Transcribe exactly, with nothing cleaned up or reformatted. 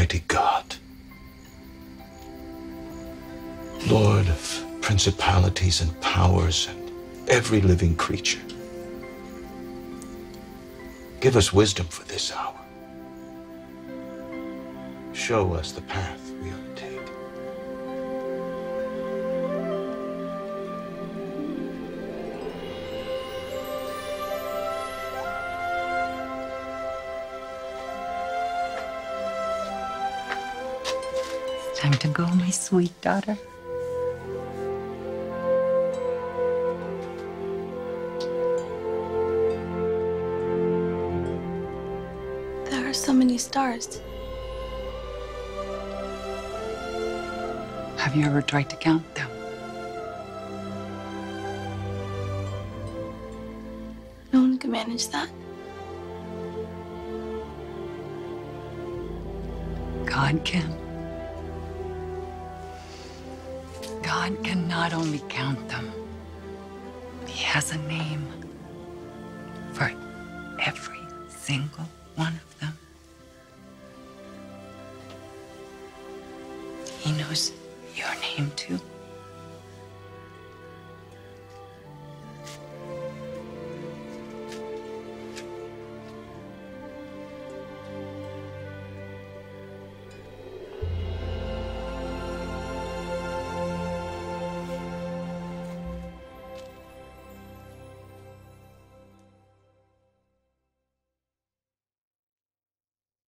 Almighty God, Lord of principalities and powers and every living creature. Give us wisdom for this hour. Show us the path we ought to take. It's time to go, my sweet daughter. There are so many stars. Have you ever tried to count them? No one can manage that. God can. God can not only count them, He has a name for every single one of them. He knows your name too.